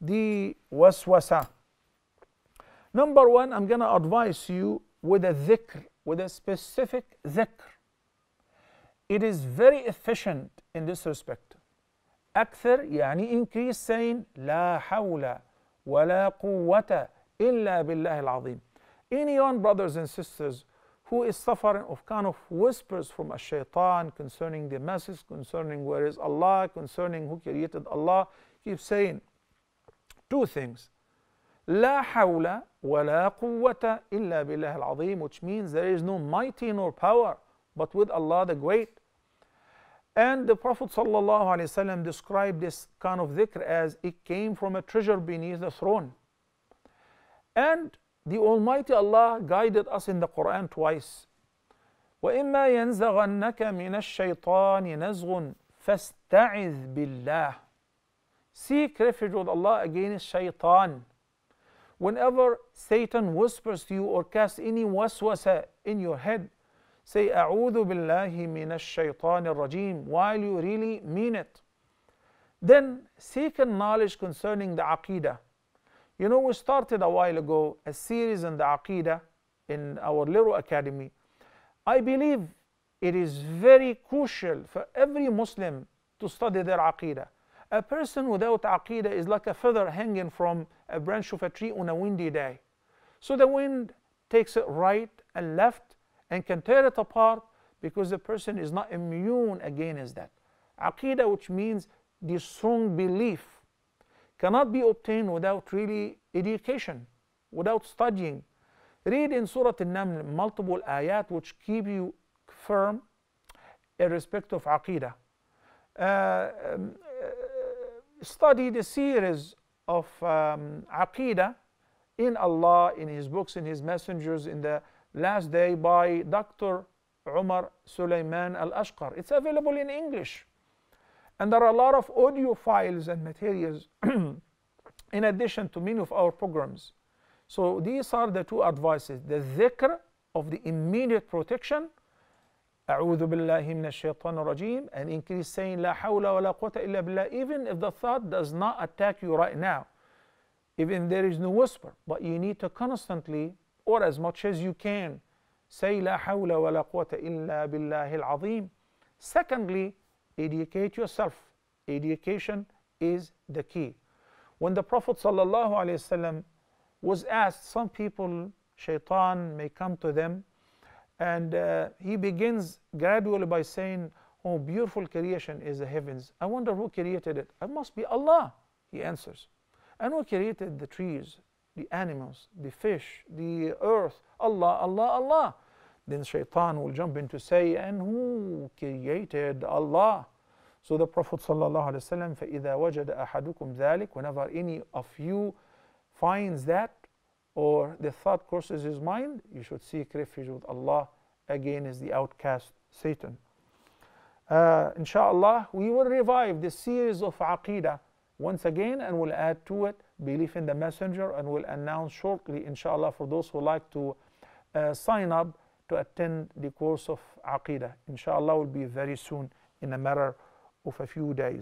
the waswasa. Number one, I'm going to advise you with a dhikr, with a specific dhikr. It is very efficient in this respect. Akthir, يعني increase saying la hawla wala quwata illa billah al-azim. Anyone, brothers and sisters, who is suffering of kind of whispers from a shaytan concerning the message, concerning where is Allah, concerning who created Allah, keep saying two things. La hawla wa la quwwata illa billah al-azim, which means there is no mighty nor power but with Allah the Great. And the Prophet ﷺ described this kind of dhikr as it came from a treasure beneath the throne. And the Almighty Allah guided us in the Quran twice. وَإِمَّا يَنْزَغَنَّكَ مِنَ الشَّيْطَانِ نَزْغٌ فَاسْتَعِذْ بِاللَّهِ. Seek refuge with Allah against shaytan. Whenever Satan whispers to you or casts any waswasa in your head, say "A'udhu Billahi Minash Shaytan al Rajim" while you really mean it. Then seek knowledge concerning the Aqeedah. You know, we started a while ago a series on the Aqeedah in our little academy. I believe it is very crucial for every Muslim to study their Aqeedah. A person without Aqeedah is like a feather hanging from a branch of a tree on a windy day. So the wind takes it right and left and can tear it apart because the person is not immune against that. Aqeedah, which means the strong belief, cannot be obtained without really education, without studying. Read in Surah An-Naml multiple ayat which keep you firm in respect of Aqeedah. Study the series of Aqeedah in Allah, in His books, in His messengers, in the last day by Dr. Umar Sulayman Al Ashqar. It's available in English. And there are a lot of audio files and materials in addition to many of our programs. So these are the two advices. The zikr of the immediate protection, A'udhu Billahi Minash Shaytan al Rajim, and increase saying la hawla wala quwata illa billah, even if the thought does not attack you right now, even there is no whisper, but you need to constantly, or as much as you can, say la hawla wala quwata illa billahi al-azim. Secondly, educate yourself. Education is the key. When the Prophet ﷺ was asked, some people, shaitan may come to them, and he begins gradually by saying, "Oh, beautiful creation is the heavens. I wonder who created it. It must be Allah," he answers. "And who created the trees, the animals, the fish, the earth? Allah, Allah, Allah." Then shaitan will jump in to say, "And who created Allah?" So the Prophet ﷺ, فَإِذَا وَجَدَ أَحَدُكُمْ ذَلِكَ, whenever any of you finds that, or the thought crosses his mind, you should seek refuge with Allah against the outcast Satan. Inshallah, we will revive the series of Aqeedah once again, and we'll add to it belief in the Messenger, and we'll announce shortly, inshallah, for those who like to sign up to attend the course of Aqeedah. Inshallah will be very soon, in a matter of a few days.